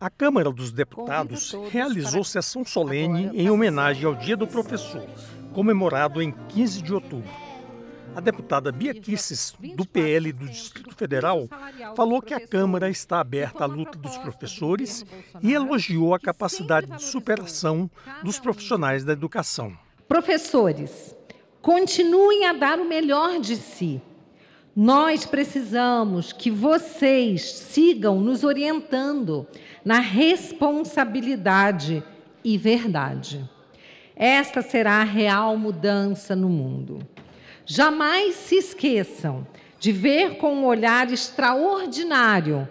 A Câmara dos Deputados realizou sessão solene em homenagem ao Dia do Professor, comemorado em 15 de outubro. A deputada Bia Kicis, do PL do Distrito Federal, falou que a Câmara está aberta à luta dos professores e elogiou a capacidade de superação dos profissionais da educação. Professores, continuem a dar o melhor de si. Nós precisamos que vocês sigam nos orientando na responsabilidade e verdade. Esta será a real mudança no mundo. Jamais se esqueçam de ver com um olhar extraordinário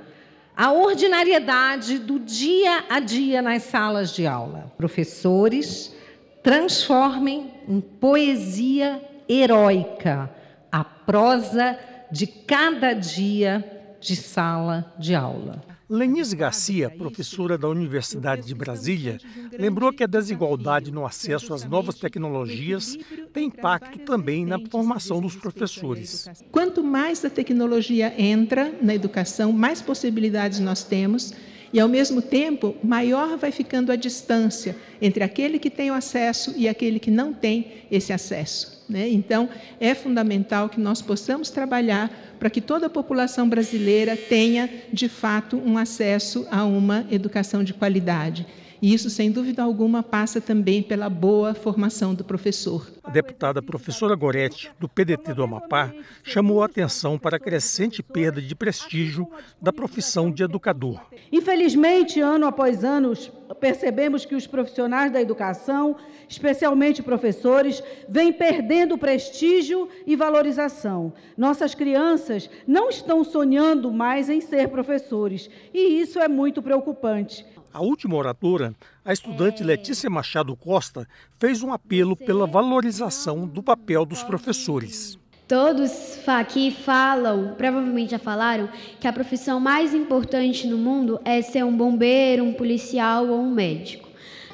a ordinariedade do dia a dia nas salas de aula. Professores, transformem em poesia heróica a prosa de cada dia de sala de aula. Lenise Garcia, professora da Universidade de Brasília, lembrou que a desigualdade no acesso às novas tecnologias tem impacto também na formação dos professores. Quanto mais a tecnologia entra na educação, mais possibilidades nós temos e, ao mesmo tempo, maior vai ficando a distância entre aquele que tem o acesso e aquele que não tem esse acesso. Então, é fundamental que nós possamos trabalhar para que toda a população brasileira tenha, de fato, um acesso a uma educação de qualidade. E isso, sem dúvida alguma, passa também pela boa formação do professor. A deputada professora Goretti, do PDT do Amapá, chamou a atenção para a crescente perda de prestígio da profissão de educador. Infelizmente, ano após ano, percebemos que os profissionais da educação, especialmente professores, vêm perdendo prestígio e valorização. Nossas crianças não estão sonhando mais em ser professores, e isso é muito preocupante. A última oradora, a estudante Letícia Machado Costa, fez um apelo pela valorização do papel dos professores. Todos aqui falam, provavelmente já falaram, que a profissão mais importante no mundo é ser um bombeiro, um policial ou um médico.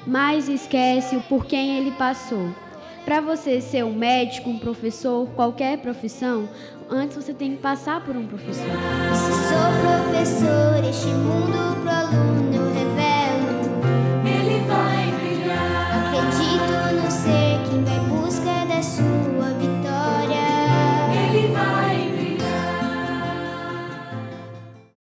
Mas esquece o por quem ele passou. Para você ser um médico, um professor, qualquer profissão, antes você tem que passar por um professor. Se sou professor, este mundo pro aluno.